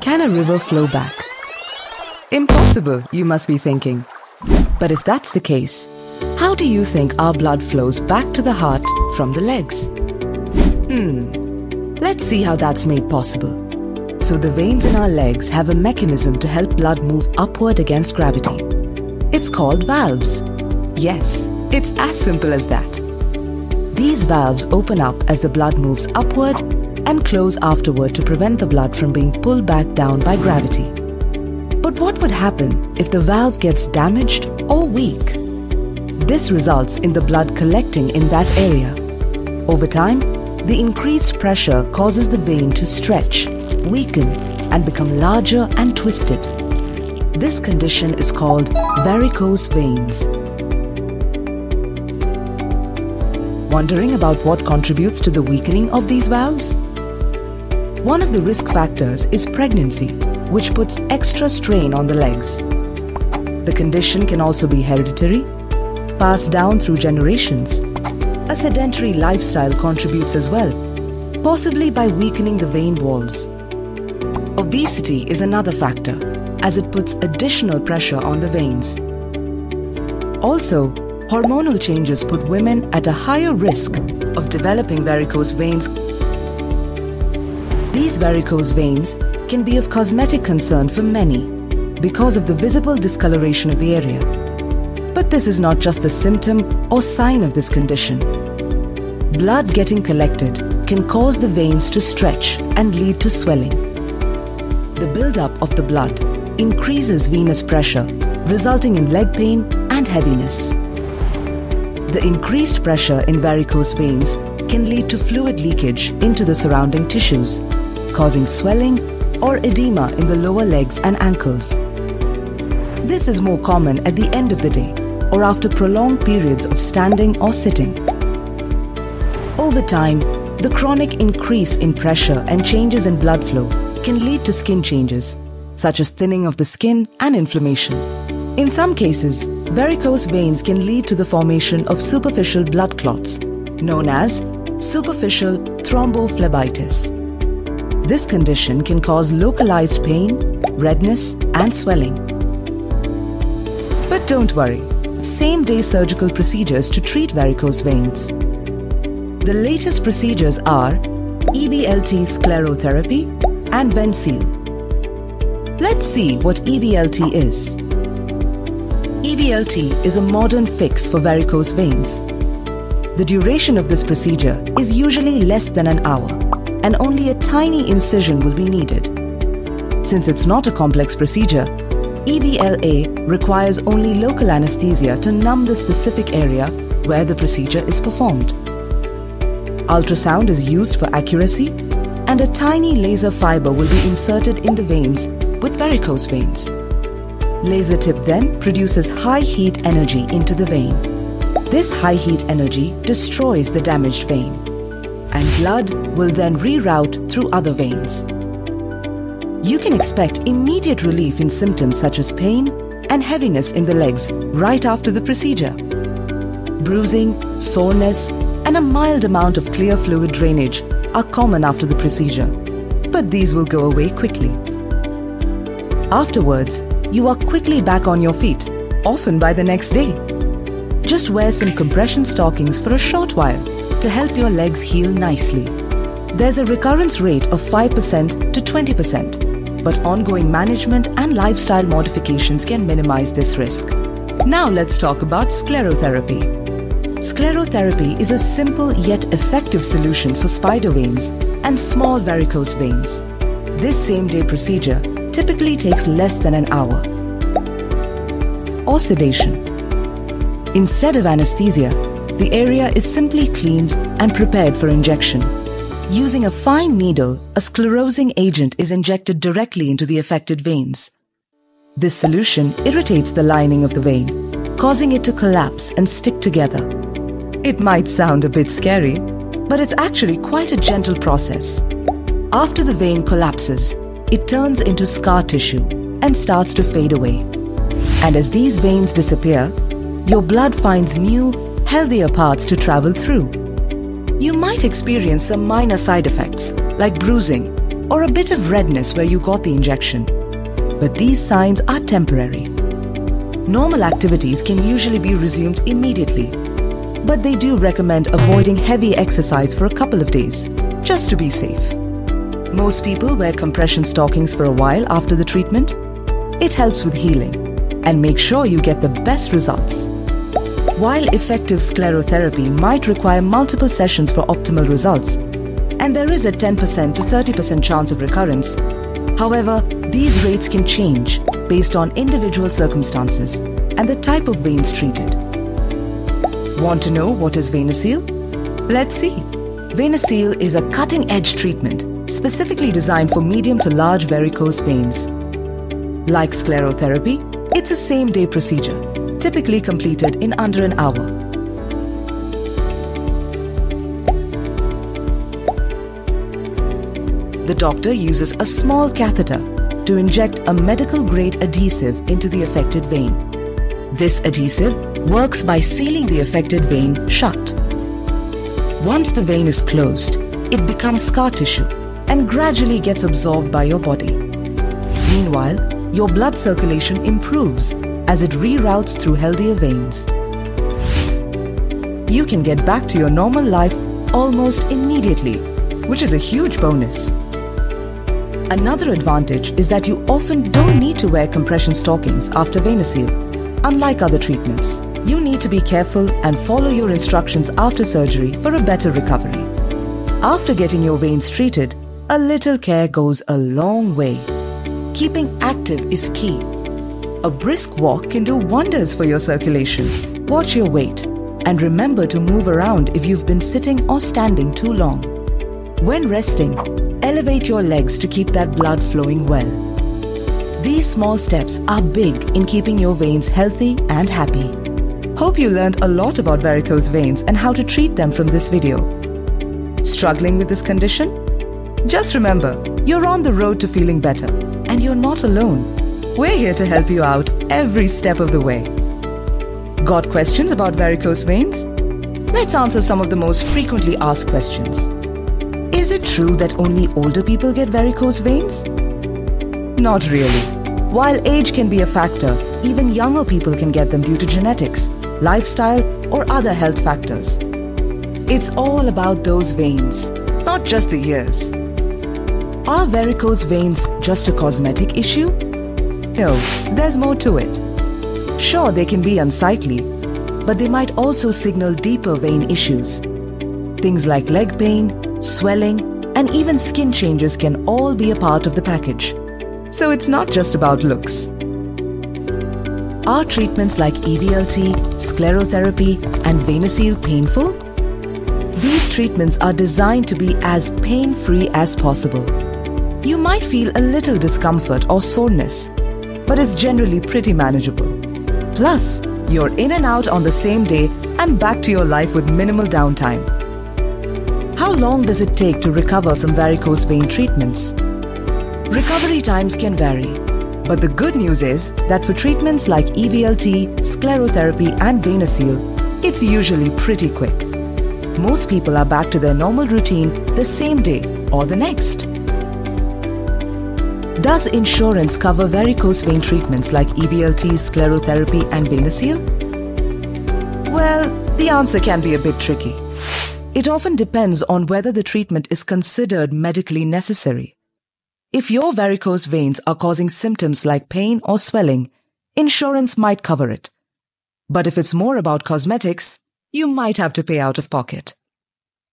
Can a river flow back? Impossible, you must be thinking. But if that's the case, how do you think our blood flows back to the heart from the legs? Let's see how that's made possible. So the veins in our legs have a mechanism to help blood move upward against gravity. It's called valves. Yes, it's as simple as that. These valves open up as the blood moves upward and close afterward to prevent the blood from being pulled back down by gravity. But what would happen if the valve gets damaged or weak? This results in the blood collecting in that area. Over time, the increased pressure causes the vein to stretch, weaken, and become larger and twisted. This condition is called varicose veins. Wondering about what contributes to the weakening of these valves? One of the risk factors is pregnancy, which puts extra strain on the legs. The condition can also be hereditary, passed down through generations. A sedentary lifestyle contributes as well, possibly by weakening the vein walls. Obesity is another factor, as it puts additional pressure on the veins. Also, hormonal changes put women at a higher risk of developing varicose veins. These varicose veins can be of cosmetic concern for many because of the visible discoloration of the area. But this is not just the symptom or sign of this condition. Blood getting collected can cause the veins to stretch and lead to swelling. The buildup of the blood increases venous pressure, resulting in leg pain and heaviness. The increased pressure in varicose veins can lead to fluid leakage into the surrounding tissues, causing swelling or edema in the lower legs and ankles. This is more common at the end of the day or after prolonged periods of standing or sitting. Over time, the chronic increase in pressure and changes in blood flow can lead to skin changes, such as thinning of the skin and inflammation. In some cases, varicose veins can lead to the formation of superficial blood clots, known as superficial thrombophlebitis. This condition can cause localized pain, redness, and swelling. But don't worry, same-day surgical procedures to treat varicose veins. The latest procedures are EVLT sclerotherapy and VenaSeal. Let's see what EVLT is. EVLT is a modern fix for varicose veins. The duration of this procedure is usually less than an hour, and only a tiny incision will be needed. Since it's not a complex procedure, EVLA requires only local anesthesia to numb the specific area where the procedure is performed. Ultrasound is used for accuracy, and a tiny laser fiber will be inserted in the veins with varicose veins. Laser tip then produces high heat energy into the vein. This high heat energy destroys the damaged vein, and blood will then reroute through other veins. You can expect immediate relief in symptoms such as pain and heaviness in the legs right after the procedure. Bruising, soreness, and a mild amount of clear fluid drainage are common after the procedure, but these will go away quickly. Afterwards, you are quickly back on your feet, often by the next day. Just wear some compression stockings for a short while to help your legs heal nicely. There's a recurrence rate of 5% to 20%, but ongoing management and lifestyle modifications can minimize this risk. Now let's talk about sclerotherapy. Sclerotherapy is a simple yet effective solution for spider veins and small varicose veins. This same-day procedure typically takes less than an hour. Or sedation. Instead of anesthesia, the area is simply cleaned and prepared for injection. Using a fine needle, a sclerosing agent is injected directly into the affected veins. This solution irritates the lining of the vein, causing it to collapse and stick together. It might sound a bit scary, but it's actually quite a gentle process. After the vein collapses, it turns into scar tissue and starts to fade away. And as these veins disappear, your blood finds new, healthier paths to travel through. You might experience some minor side effects like bruising or a bit of redness where you got the injection. But these signs are temporary. Normal activities can usually be resumed immediately, but they do recommend avoiding heavy exercise for a couple of days, just to be safe. Most people wear compression stockings for a while after the treatment. It helps with healing, and make sure you get the best results. While effective sclerotherapy might require multiple sessions for optimal results, and there is a 10% to 30% chance of recurrence, however, these rates can change based on individual circumstances and the type of veins treated. Want to know what is VenaSeal? Let's see. VenaSeal is a cutting-edge treatment specifically designed for medium to large varicose veins. Like sclerotherapy, it's a same-day procedure, typically completed in under an hour. The doctor uses a small catheter to inject a medical-grade adhesive into the affected vein. This adhesive works by sealing the affected vein shut. Once the vein is closed, it becomes scar tissue and gradually gets absorbed by your body. Meanwhile, your blood circulation improves as it reroutes through healthier veins. You can get back to your normal life almost immediately, which is a huge bonus. Another advantage is that you often don't need to wear compression stockings after VenaSeal. Unlike other treatments, you need to be careful and follow your instructions after surgery for a better recovery. After getting your veins treated, a little care goes a long way. Keeping active is key. A brisk walk can do wonders for your circulation. Watch your weight and remember to move around if you've been sitting or standing too long. When resting, elevate your legs to keep that blood flowing well. These small steps are big in keeping your veins healthy and happy. Hope you learned a lot about varicose veins and how to treat them from this video. Struggling with this condition? Just remember, you're on the road to feeling better, and you're not alone. We're here to help you out every step of the way. Got questions about varicose veins? Let's answer some of the most frequently asked questions. Is it true that only older people get varicose veins? Not really. While age can be a factor, even younger people can get them due to genetics, lifestyle, or other health factors. It's all about those veins, not just the ears. Are varicose veins just a cosmetic issue? No, there's more to it. Sure, they can be unsightly, but they might also signal deeper vein issues. Things like leg pain, swelling, and even skin changes can all be a part of the package. So it's not just about looks. Are treatments like EVLT, sclerotherapy, and VenaSeal painful? These treatments are designed to be as pain-free as possible. You might feel a little discomfort or soreness, but it's generally pretty manageable. Plus, you're in and out on the same day and back to your life with minimal downtime. How long does it take to recover from varicose vein treatments? Recovery times can vary, but the good news is that for treatments like EVLT, sclerotherapy, and VenaSeal, it's usually pretty quick. Most people are back to their normal routine the same day or the next. Does insurance cover varicose vein treatments like EVLT, sclerotherapy, and VenaSeal? Well, the answer can be a bit tricky. It often depends on whether the treatment is considered medically necessary. If your varicose veins are causing symptoms like pain or swelling, insurance might cover it. But if it's more about cosmetics, you might have to pay out of pocket.